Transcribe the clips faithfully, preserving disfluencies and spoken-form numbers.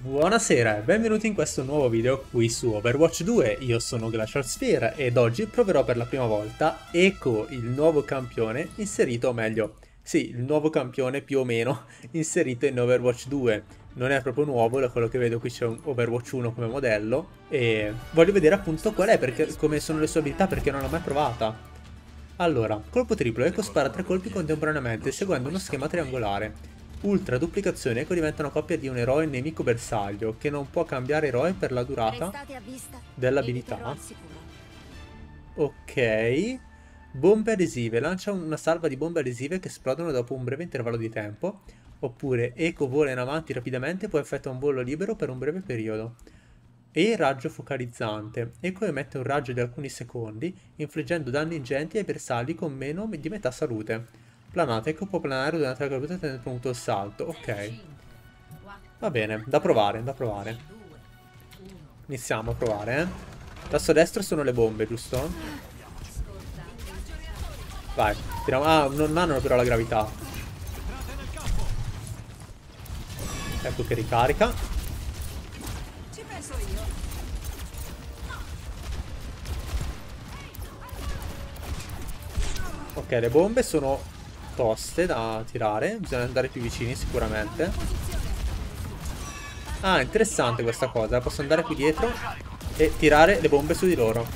Buonasera e benvenuti in questo nuovo video qui su Overwatch due, io sono GlacialSphere ed oggi proverò per la prima volta Echo, il nuovo campione inserito, o meglio, sì, il nuovo campione più o meno inserito in Overwatch due. Non è proprio nuovo, da quello che vedo qui c'è un Overwatch uno come modello e voglio vedere appunto qual è, perché, come sono le sue abilità, perché non l'ho mai provata. Allora, colpo triplo, Echo spara tre colpi contemporaneamente seguendo uno schema triangolare. Ultra duplicazione, Echo diventa una coppia di un eroe nemico bersaglio che non può cambiare eroe per la durata dell'abilità. Ok. Bombe adesive, lancia una salva di bombe adesive che esplodono dopo un breve intervallo di tempo. Oppure Echo vola in avanti rapidamente, poi effettua un volo libero per un breve periodo. E raggio focalizzante, Echo emette un raggio di alcuni secondi infliggendo danni ingenti ai bersagli con meno di metà salute. Planata, Echo può planare durante la caduta tenendo premuto il salto, ok. Va bene, da provare, da provare. Iniziamo a provare, eh. Tasto destro sono le bombe, giusto? Vai, tiriamo... Ah, non hanno però la gravità. Ecco che ricarica. Ok, le bombe sono... toste da tirare, bisogna andare più vicini sicuramente. Ah, interessante questa cosa, posso andare qui dietro e tirare le bombe su di loro.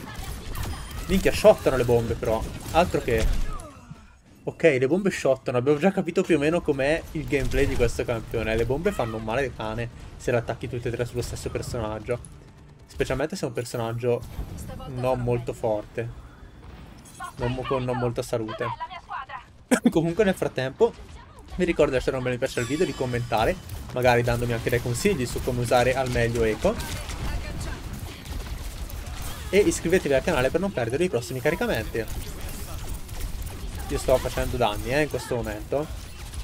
Minchia, shottano le bombe però, altro che... Ok, le bombe shottano, abbiamo già capito più o meno com'è il gameplay di questo campione. Le bombe fanno un male di cane se le attacchi tutte e tre sullo stesso personaggio, specialmente se è un personaggio non molto forte, non, con non molta salute. Comunque nel frattempo vi ricordo di lasciare un bel mi piace al video, di commentare, magari dandomi anche dei consigli su come usare al meglio Echo, e iscrivetevi al canale per non perdere i prossimi caricamenti. Io sto facendo danni eh, in questo momento,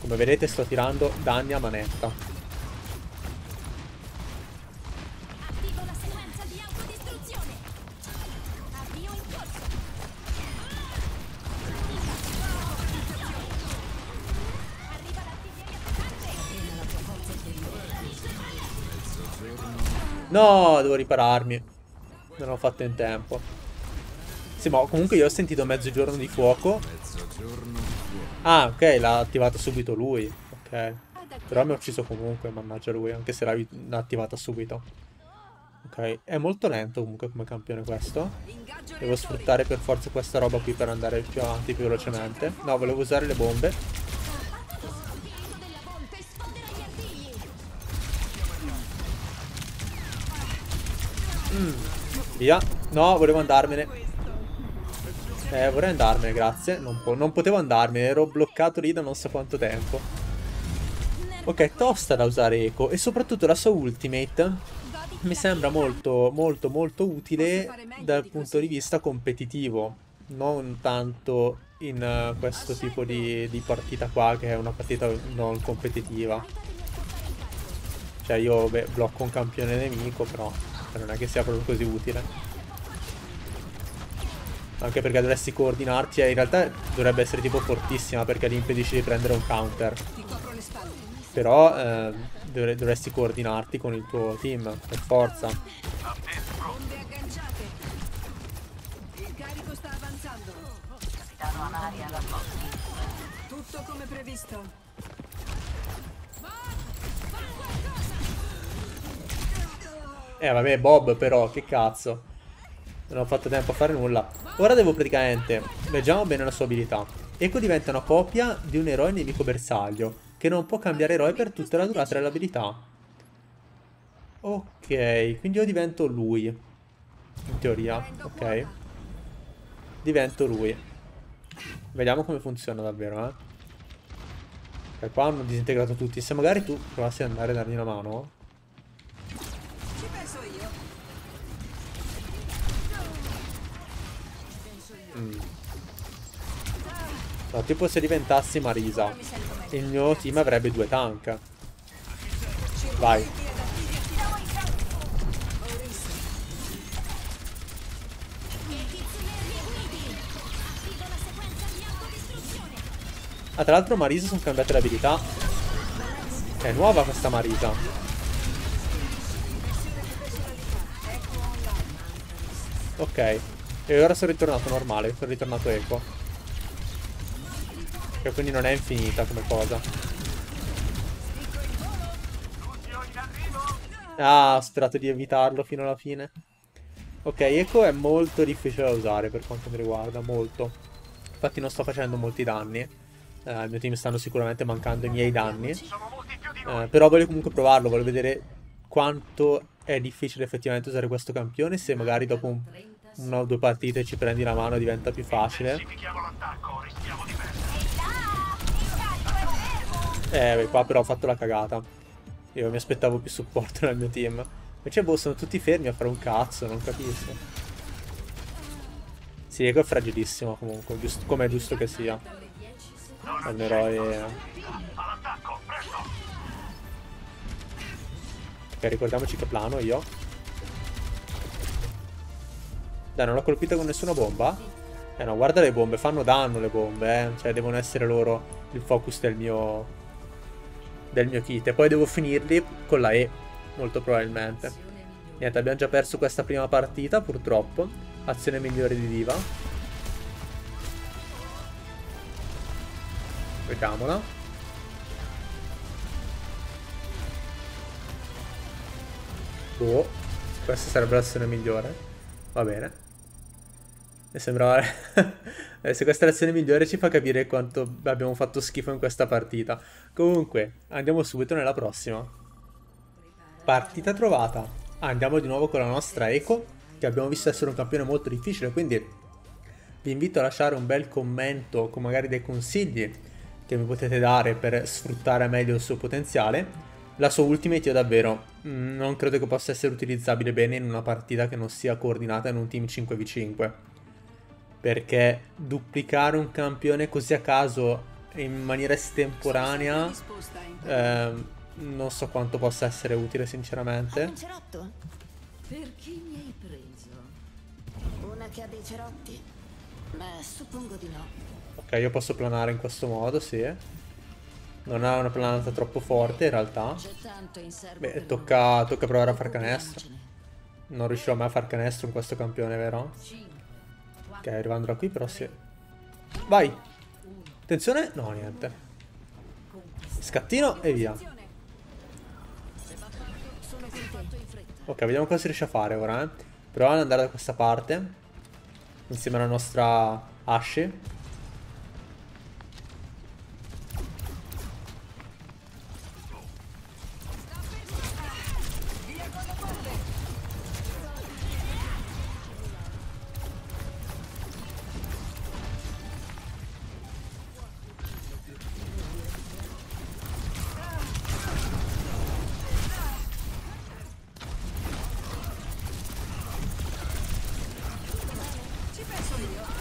come vedete sto tirando danni a manetta. No, devo ripararmi. Non l'ho fatto in tempo. Sì, ma comunque io ho sentito mezzogiorno di fuoco. Ah, ok, l'ha attivata subito lui. Ok. Però mi ha ucciso comunque, mannaggia lui, anche se l'ha attivata subito. Ok, è molto lento comunque come campione questo. Devo sfruttare per forza questa roba qui per andare più avanti, più velocemente. No, volevo usare le bombe. Mm, via. No, volevo andarmene. Eh, vorrei andarmene, grazie. Non, po non potevo andarmene, ero bloccato lì da non so quanto tempo. Ok, tosta da usare Echo. E soprattutto la sua ultimate mi sembra molto, molto, molto utile dal punto di vista competitivo. Non tanto in uh, questo tipo di, di partita qua, che è una partita non competitiva. Cioè io beh, blocco un campione nemico, però... non è che sia proprio così utile, anche perché dovresti coordinarti e in realtà dovrebbe essere tipo fortissima, perché gli impedisci di prendere un counter, però eh, dovre dovresti coordinarti con il tuo team per forza. Tutto come previsto. Eh vabbè, Bob però, che cazzo. Non ho fatto tempo a fare nulla. Ora devo praticamente... Leggiamo bene la sua abilità. Echo diventa una copia di un eroe nemico bersaglio che non può cambiare eroe per tutta la durata dell'abilità. Ok, quindi io divento lui. In teoria, ok. Divento lui. Vediamo come funziona davvero, eh. Perché qua hanno disintegrato tutti. Se magari tu provassi ad andare a dargli una mano... No, tipo se diventassi Marisa, il mio team avrebbe due tank. Vai. Ah, tra l'altro Marisa sono cambiate le abilità. È nuova questa Marisa. Ok. E allora sono ritornato normale, sono ritornato eco. Che quindi non è infinita come cosa. Ah, ho sperato di evitarlo fino alla fine. Ok, eco è molto difficile da usare per quanto mi riguarda, molto. Infatti non sto facendo molti danni. Eh, il mio team stanno sicuramente mancando i miei danni. Eh, però voglio comunque provarlo, voglio vedere quanto è difficile effettivamente usare questo campione, se magari dopo un, una o due partite ci prendi la mano diventa più facile. Eh, beh, qua però ho fatto la cagata. Io mi aspettavo più supporto nel mio team. Invece boh, sono tutti fermi a fare un cazzo, non capisco. Sì, Echo è fragilissimo comunque, come è giusto che sia. È un eroe... Ok, ricordiamoci che plano io. Dai, non l'ho colpita con nessuna bomba? Eh no, guarda le bombe, fanno danno le bombe, eh. Cioè devono essere loro il focus del mio... del mio kit. E poi devo finirli con la E, molto probabilmente. Niente, abbiamo già perso questa prima partita, purtroppo. Azione migliore di D.Va. Vediamola. Oh, questa sarebbe l'azione migliore. Va bene. Mi sembrava... Se questa è l'azione migliore ci fa capire quanto abbiamo fatto schifo in questa partita. Comunque, andiamo subito nella prossima. Partita trovata. Andiamo di nuovo con la nostra Echo, che abbiamo visto essere un campione molto difficile, quindi vi invito a lasciare un bel commento con magari dei consigli che mi potete dare per sfruttare meglio il suo potenziale. La sua ultimate io davvero mh, non credo che possa essere utilizzabile bene in una partita che non sia coordinata in un team cinque vu cinque. Perché duplicare un campione così a caso in maniera estemporanea eh, non so quanto possa essere utile sinceramente. Per chi mi hai preso? Una che ha dei cerotti? Beh, suppongo di no. Ok, io posso planare in questo modo, sì. Non ha una planata troppo forte in realtà. Beh, tocca, tocca provare a far canestro. Non riuscirò mai a far canestro in questo campione, vero? Ok, arrivando da qui però sì. Vai! Attenzione! No, niente. Scattino e via. Ok, vediamo cosa si riesce a fare ora, eh. Proviamo ad andare da questa parte. Insieme alla nostra Ashe.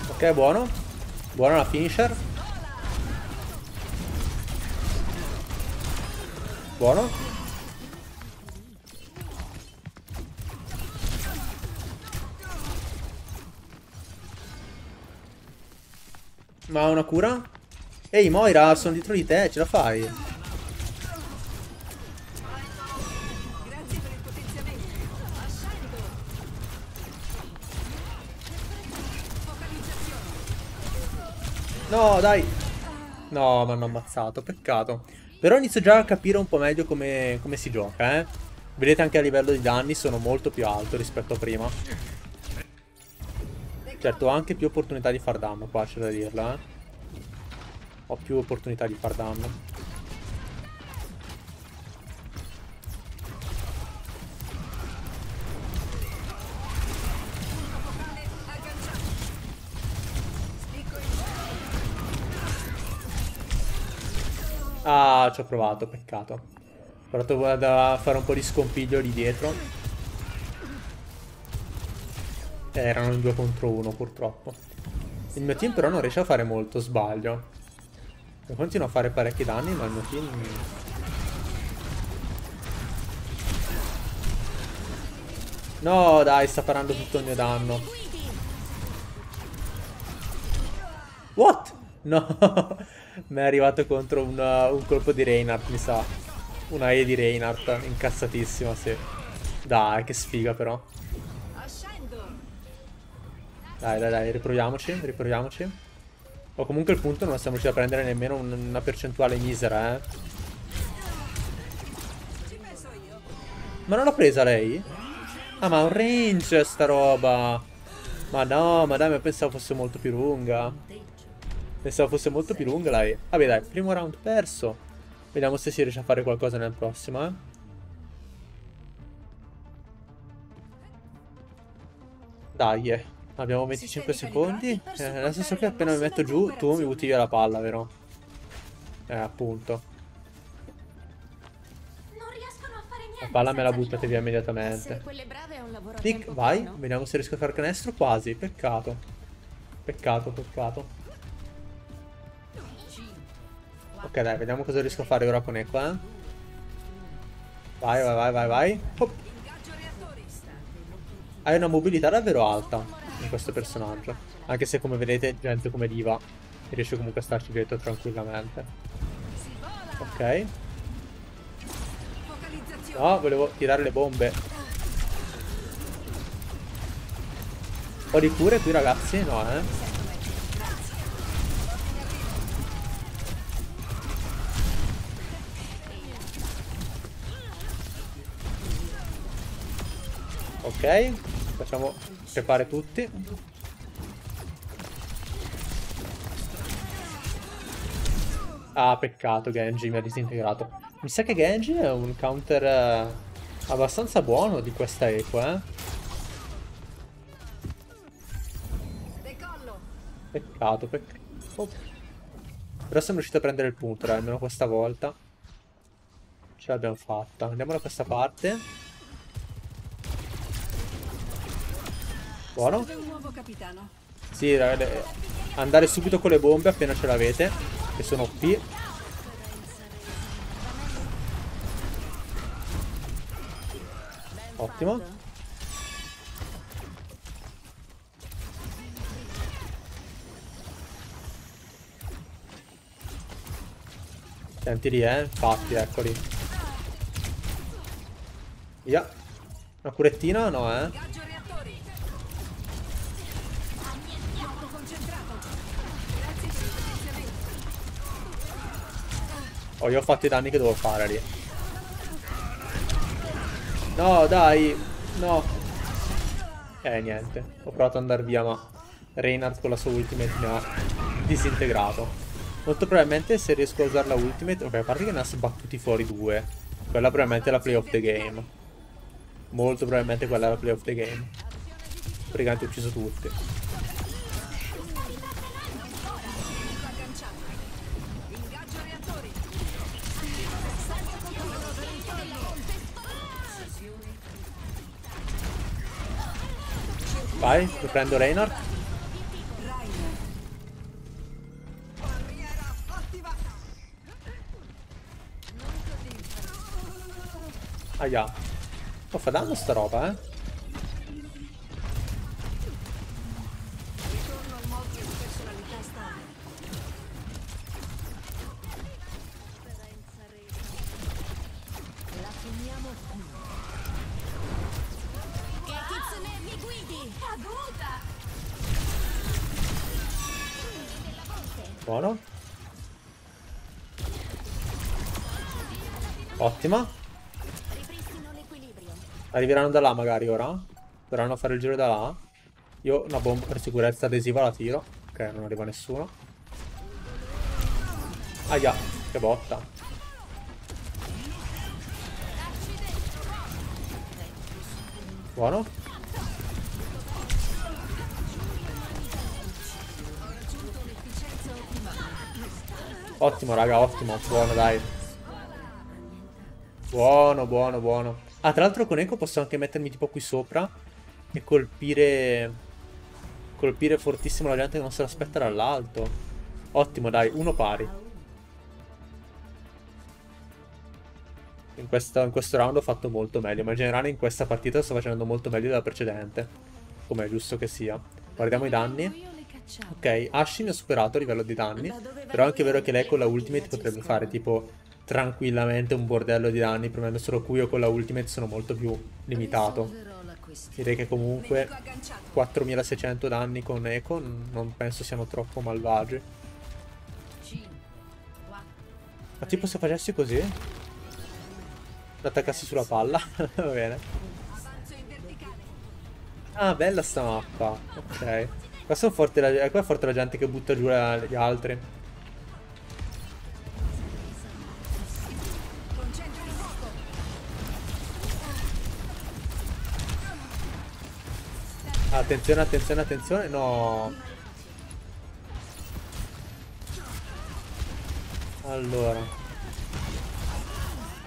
Ok, buono. Buona la finisher. Buono. Ma una cura? Ehi Moira, sono dietro di te, ce la fai. No, dai. No, mi hanno ammazzato, peccato. Però inizio già a capire un po' meglio come, come si gioca, eh. Vedete anche a livello di danni sono molto più alto rispetto a prima. Certo, ho anche più opportunità di far danno qua, c'è da dirla, eh. Ho più opportunità di far danno. Ah, ci ho provato, peccato. Ho provato a fare un po' di scompiglio lì dietro. Eh, erano in due contro uno, purtroppo. Il mio team però non riesce a fare molto, sbaglio. Io continuo a fare parecchi danni, ma il mio team... No, dai, sta parando tutto il mio danno. What? No, mi è arrivato contro una, un colpo di Reinhardt, mi sa. Una E di Reinhardt, incazzatissima, sì. Dai, che sfiga però. Dai, dai, dai, riproviamoci, riproviamoci. O comunque il punto non la stiamo riusciti a prendere nemmeno una percentuale misera, eh. Ma non l'ha presa lei? Ah, ma è un range sta roba. Ma no, ma dai, ma pensavo fosse molto più lunga. Pensavo fosse molto più lunga lei. Vabbè, dai, primo round perso. Vediamo se si riesce a fare qualcosa nel prossimo, eh. Dai, eh. Abbiamo venticinque secondi. Eh, nel senso che appena mi metto giù, tu mi butti via la palla, vero? Eh, appunto. La palla me la buttate via immediatamente. Clic, vai. Vediamo se riesco a far canestro. Quasi. Peccato. Peccato, peccato. Ok, dai, vediamo cosa riesco a fare ora con Echo, eh. Vai, vai, vai, vai, vai. Hop. Hai una mobilità davvero alta in questo personaggio. Anche se, come vedete, gente come D.Va riesce comunque a starci dietro tranquillamente. Ok. No, volevo tirare le bombe. Un po' di cure qui, ragazzi. No, eh. Ok. Facciamo crepare tutti. Ah, peccato, Genji mi ha disintegrato. Mi sa che Genji è un counter eh, abbastanza buono di questa Echo, eh. Peccato, peccato. Oh. Però siamo riusciti a prendere il punto, eh, almeno questa volta. Ce l'abbiamo fatta. Andiamo da questa parte. Buono. Sì, ragazzi, andare subito con le bombe appena ce l'avete, che sono O P. Ottimo. Senti lì, eh. Infatti, eccoli. Via. Una curettina? No, eh. Oh, io ho fatto i danni che dovevo fare lì. No, dai, no. Eh, niente. Ho provato ad andare via, ma Reinhardt con la sua ultimate mi ha disintegrato. Molto probabilmente se riesco a usare la ultimate... Ok, a parte che ne ha sbattuti fuori due. Quella probabilmente è la play of the game. Molto probabilmente quella è la play of the game. Praticamente ho ucciso tutti. Vai, lo prendo Reinhardt. Aia. Oh, fa danno sta roba, eh. Buono. Ottima. Arriveranno da là magari ora. Dovranno fare il giro da là. Io una bomba per sicurezza adesiva la tiro. Ok, non arriva nessuno. Aia, che botta. Buono. Ottimo, raga, ottimo. Buono, dai. Buono, buono, buono. Ah, tra l'altro con Echo posso anche mettermi tipo qui sopra e colpire colpire fortissimo la gente che non se l'aspetta dall'alto. Ottimo, dai, uno pari. In, questa, in questo round ho fatto molto meglio, ma in generale in questa partita sto facendo molto meglio della precedente, come è giusto che sia. Guardiamo i danni. Ok, Ashe mi ha superato a livello di danni. Però è anche vero che lei con la ultimate potrebbe fare tipo tranquillamente un bordello di danni. Premendo solo Q io con la ultimate sono molto più limitato. direi che comunque quattromilaseicento danni con Echo non penso siano troppo malvagi. Ma tipo se facessi così, l'attaccassi sulla palla, va bene. Ah, bella sta mappa, ok. Qua, sono forte la... qua è forte la gente che butta giù la... gli altri. Attenzione, attenzione, attenzione, no. Allora,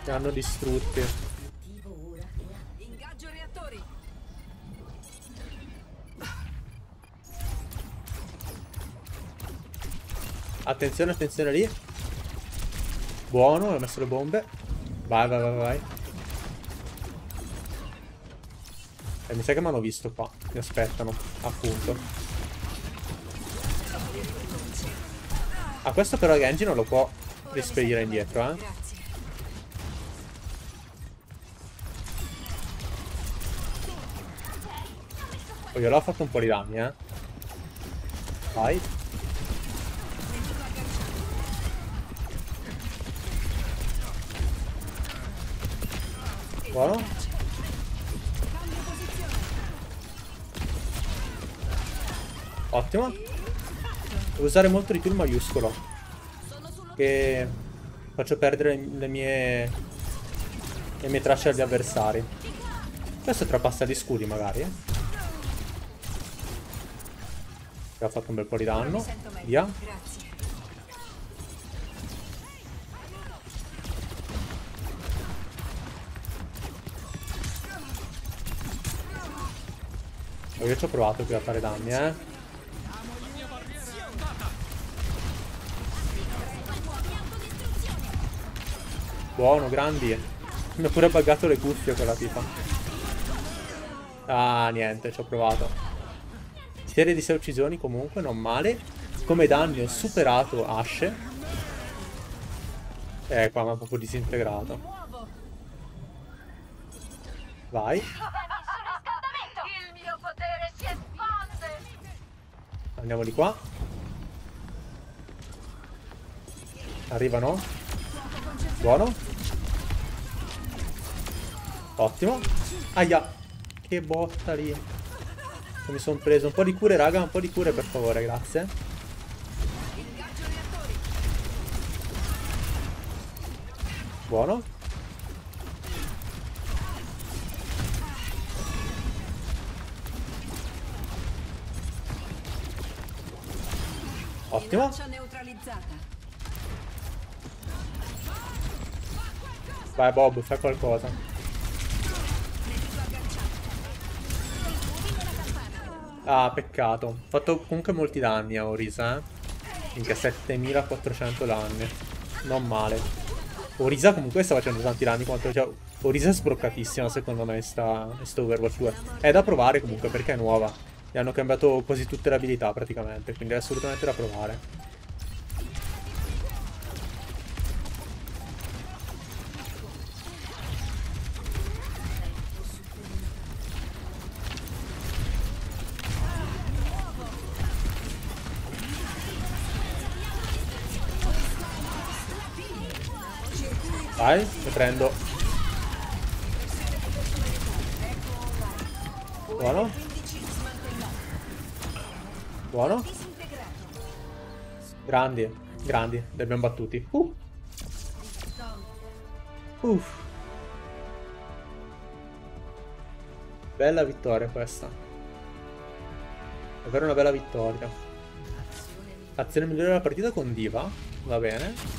li hanno distrutti. Ingaggio reattori. Attenzione, attenzione lì. Buono, ho messo le bombe. Vai, vai, vai, vai. Eh, mi sa che mi hanno visto qua. Mi aspettano, appunto. Ah, questo però Genji non lo può rispedire indietro, eh. Oh, io l'ho fatto un po' di danni, eh. Vai. Buono. Ottimo. Devo usare molto di più il maiuscolo, che faccio perdere le mie Le mie tracce agli avversari. Questo trapassa gli scudi magari, eh. Ci ha fatto un bel po' di danno. Via. Oh, io ci ho provato qui a fare danni, eh. Buono, grandi. Mi ha pure buggato le cuffie quella tipa. Ah, niente, ci ho provato. Serie di sei uccisioni comunque, non male. Come danni ho superato Ashe. Eh, qua mi ha proprio disintegrato. Vai. Il mio potere si espande. Andiamo di qua. Arrivano. Buono. Ottimo. Aia, che botta lì. Mi sono preso un po' di cure, raga. Un po' di cure per favore, grazie. Buono. Ottimo. Vai Bob, fai qualcosa. Ah, peccato. Ho fatto comunque molti danni a Orisa, eh. Minchia, settemilaquattrocento danni. Non male. Orisa comunque sta facendo tanti danni quanto... Cioè, Orisa è sbroccatissima secondo me sta... sta Overwatch due. È da provare comunque perché è nuova. Gli hanno cambiato quasi tutte le abilità praticamente, quindi è assolutamente da provare. Vai, lo prendo. Buono. Buono. Grandi, grandi, li abbiamo battuti. Uh. Uff. Bella vittoria questa. Davvero una bella vittoria. Azione migliore della partita con D.Va. Va bene.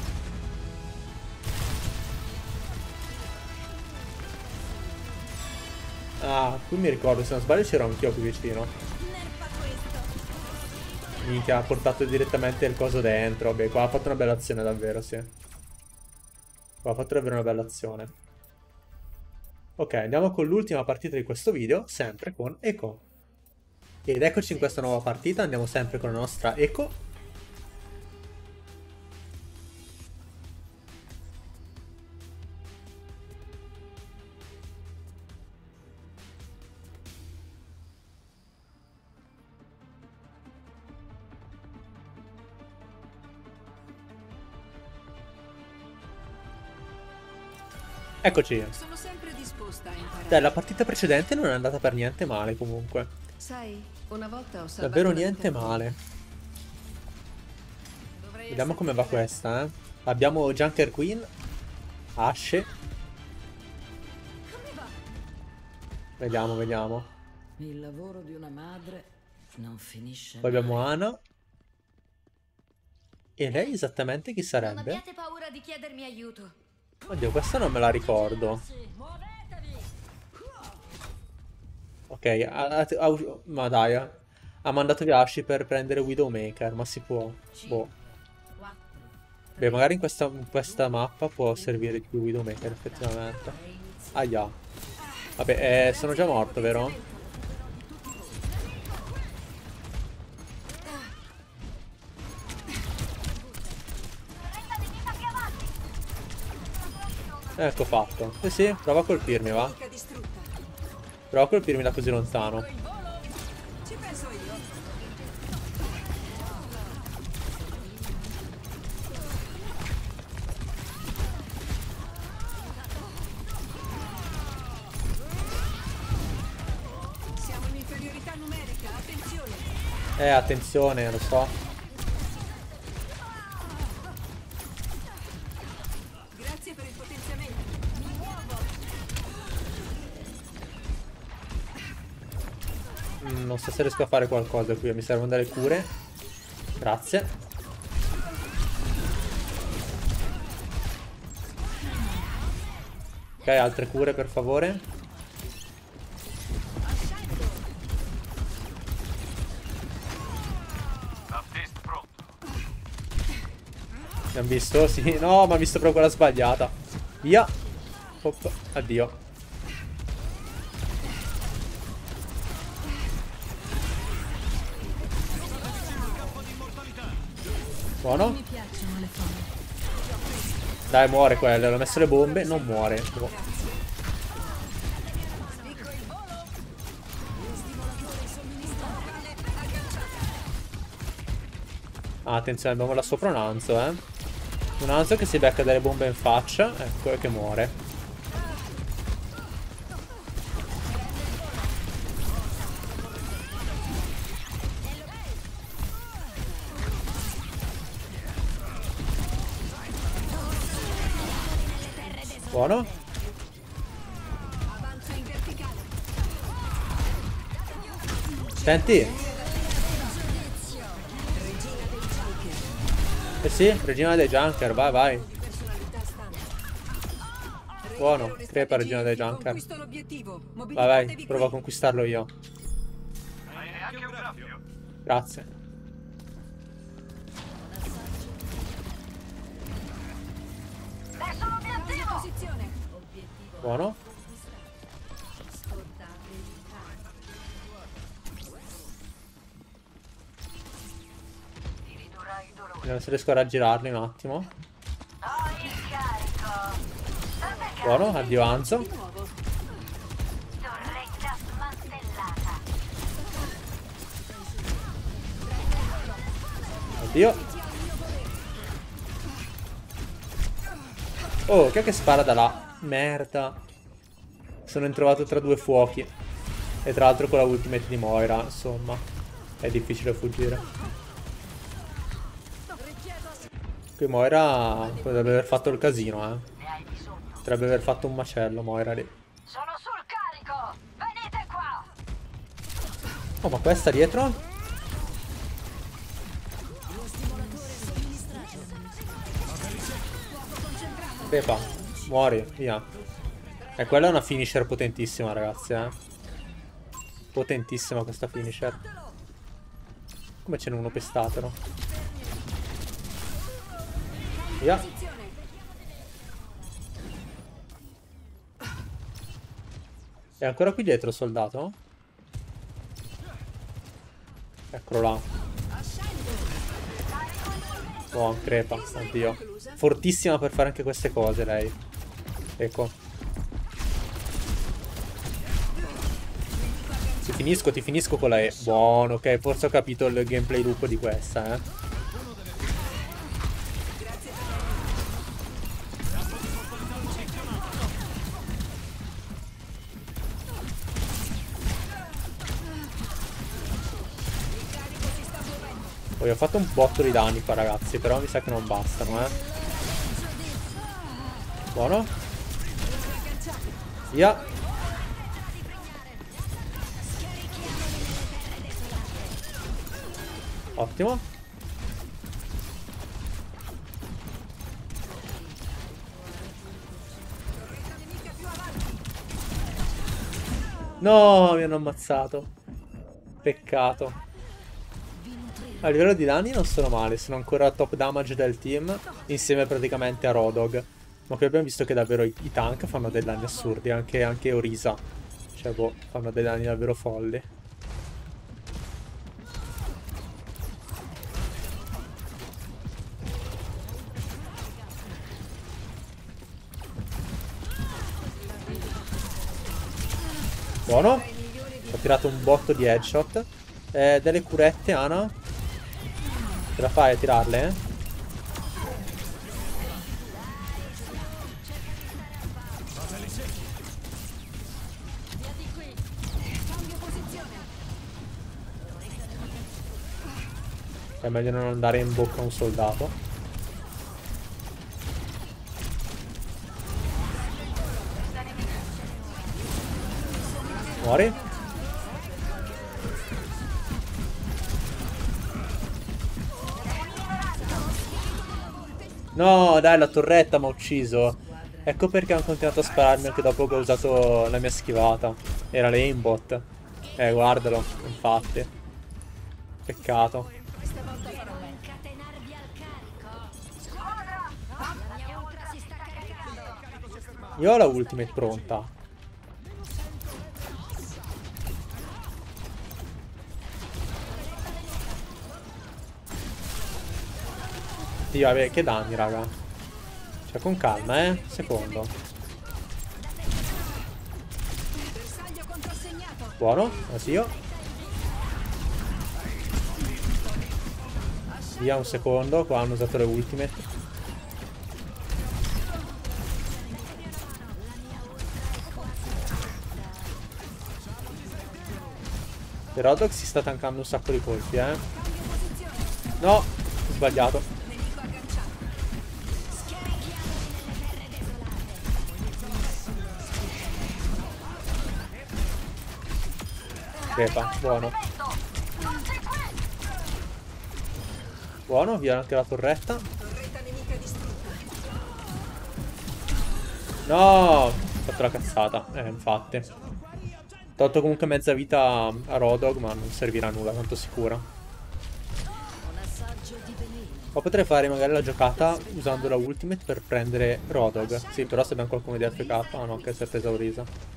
Ah, qui mi ricordo, se non sbaglio c'ero anch'io qui vicino. Minchia, ha portato direttamente il coso dentro. Beh, qua ha fatto una bella azione davvero, sì. Qua ha fatto davvero una bella azione. Ok, andiamo con l'ultima partita di questo video, sempre con Echo. Ed eccoci in questa nuova partita, andiamo sempre con la nostra Echo. Eccoci. Sono sempre disposta a imparare. Dai, la partita precedente non è andata per niente male comunque. Sai, una volta ho salvato davvero niente male. Dovrei Vediamo come va questa, eh. Abbiamo Junker Queen, Ashe. Come va? Vediamo, vediamo. Il lavoro di una madre non finisce. Poi abbiamo Ana. E lei esattamente chi sarebbe? Non abbiate paura di chiedermi aiuto. Oddio, questa non me la ricordo. Ok, ha, ha, ha, ma dai, ha mandato gli Ashe per prendere Widowmaker, ma si può. Boh. Beh, magari in questa, in questa mappa può servire di più Widowmaker, effettivamente. Ahia. Vabbè, eh, sono già morto, vero? Ecco fatto. Sì, sì, prova a colpirmi, va. Prova a colpirmi da così lontano. Siamo in inferiorità numerica, attenzione. Eh, attenzione, lo so. Non so se riesco a fare qualcosa qui, mi servono delle cure. Grazie. Ok, altre cure per favore. Abbiamo visto? Sì, no, ma ho visto proprio quella sbagliata. Via. Hop. Addio. Buono. Dai, muore quello. L'ho messo le bombe. Non muore. Oh. Ah, attenzione, abbiamo là sopra un Hanzo, eh. Un Hanzo che si becca delle bombe in faccia. Ecco, e che muore. Buono. Senti. Eh sì, regina dei Junker, vai vai. Buono, crepa regina dei Junker. Vai vai, provo a conquistarlo io. Grazie. Buono. Vediamo se riesco a raggirarli un attimo. Buono, addio Hanzo. Addio. Oh, chi è che spara da là? Merda. Sono introvato tra due fuochi. E tra l'altro con la ultimate di Moira, insomma, è difficile fuggire. Qui Moira potrebbe aver fatto il casino, eh. Potrebbe aver fatto un macello Moira lì. Sono sul carico. Venite qua. Oh, ma questa dietro? Pepa, muori, via. E eh, quella è una finisher potentissima, ragazzi, eh. Potentissima questa finisher. Come ce n'è uno pestatelo? Via. È ancora qui dietro il soldato? Eccolo là. Buon, crepa, addio. Fortissima per fare anche queste cose lei. Ecco. Ti finisco, ti finisco con la E. Buono, ok, forse ho capito il gameplay loop di questa, eh. Poi ho fatto un botto di danni qua, ragazzi, però mi sa che non bastano, eh. Buono. Via. Ottimo. No, mi hanno ammazzato. Peccato. A livello di danni non sono male, sono ancora top damage del team, insieme praticamente a Roadhog. Ma qui abbiamo visto che davvero i, i tank fanno dei danni assurdi, anche, anche Orisa. Cioè, boh, fanno dei danni davvero folli. Buono. Ho tirato un botto di headshot. Eh, delle curette, Ana. Ce la fai a tirarle, eh? È meglio non andare in bocca a un soldato. Muori. No, dai, la torretta mi ha ucciso. Ecco perché hanno continuato a spararmi anche dopo che ho usato la mia schivata. Era l'aimbot. Eh, guardalo, infatti. Peccato. Io ho la ultimate pronta. Dio, vabbè, che danni, raga. Cioè, con calma, eh. Secondo. Buono, asio. Via, un secondo. Qua hanno usato le ultimate. Il Roadhog si sta tankando un sacco di colpi, eh. No, ho sbagliato. Crepa, buono. Buono, via anche la torretta. No, ho fatto la cazzata. Eh, infatti. Ho tolto comunque mezza vita a Roadhog, ma non servirà a nulla, tanto sicura. Ma potrei fare magari la giocata usando la ultimate per prendere Roadhog. Sì, però se abbiamo qualcuno di A F K. Ah no, che si è presa Orisa.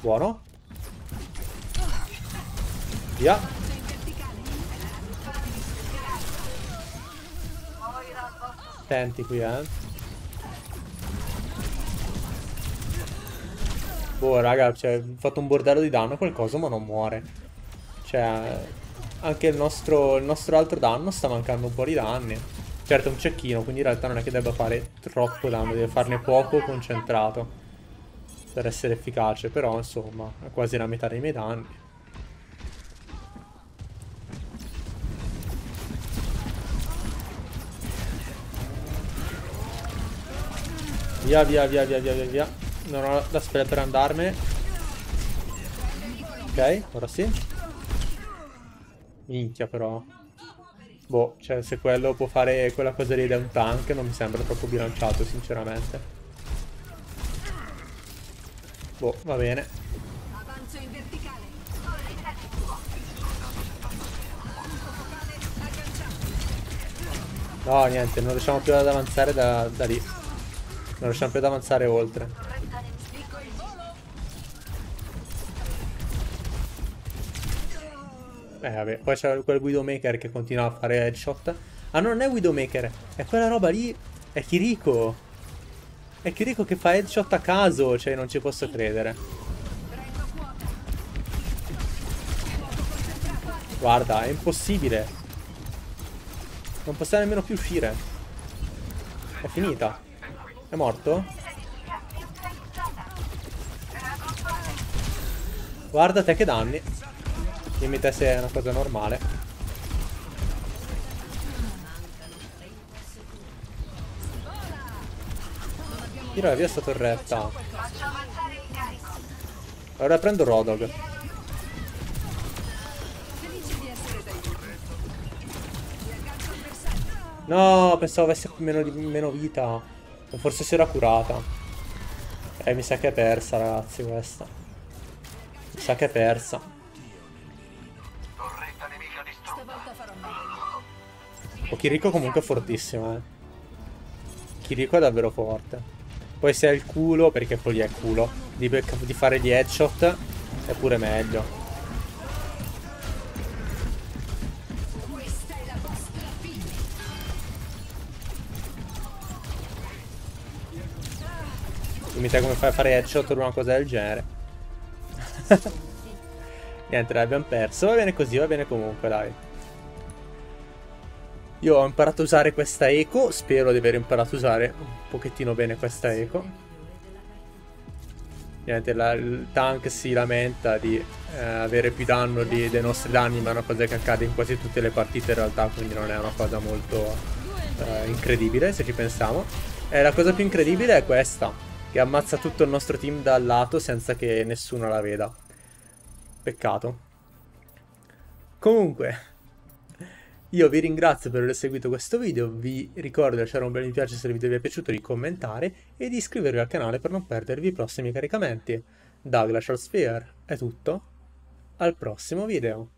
Buono. Via. Attenti qui, eh. Boh, raga, cioè, ho fatto un bordello di danno a qualcosa, ma non muore. Cioè, anche il nostro, il nostro altro danno sta mancando un po' di danni. Certo, è un cecchino, quindi in realtà non è che debba fare troppo danno, deve farne poco concentrato per essere efficace, però insomma è quasi la metà dei miei danni. Via, via, via, via, via, via. Non ho la spell per andarmene. Ok, ora sì. Minchia, però. Boh, cioè se quello può fare quella cosa lì da un tank non mi sembra troppo bilanciato, sinceramente. Boh, va bene. Avanzo in verticale. No, niente, non riusciamo più ad avanzare da, da lì. Non riusciamo più ad avanzare oltre. Eh vabbè, poi c'è quel Widowmaker che continua a fare headshot. Ah no, non è Widowmaker, è quella roba lì. È Kiriko. È Kiriko che fa headshot a caso, cioè non ci posso credere. Guarda, è impossibile. Non possiamo nemmeno più uscire. È finita. È morto? Guarda te che danni. Dimmi te se è una cosa normale. Tiro via sta torretta. Allora prendo Roadhog. No, pensavo avesse meno, di, meno vita. O forse si era curata. Eh, mi sa che è persa, ragazzi, questa. Mi sa che è persa. Oh, Kiriko comunque è fortissima, eh. Kiriko è davvero forte. Poi se è il culo, perché poi è culo, di, di fare gli headshot è pure meglio. Dimmi te come fai a fare headshot o una cosa del genere. Niente, l'abbiamo perso. Va bene così, va bene comunque, dai. Io ho imparato a usare questa Echo. Spero di aver imparato a usare un pochettino bene questa Echo. Niente, la, il tank si lamenta di eh, avere più danno di, dei nostri danni, ma è una cosa che accade in quasi tutte le partite in realtà, quindi non è una cosa molto eh, incredibile se ci pensiamo. E la cosa più incredibile è questa, che ammazza tutto il nostro team dal lato senza che nessuno la veda. Peccato. Comunque, io vi ringrazio per aver seguito questo video. Vi ricordo di lasciare un bel mi piace se il video vi è piaciuto, di commentare e di iscrivervi al canale per non perdervi i prossimi caricamenti. Da GlacialSphere è tutto. Al prossimo video.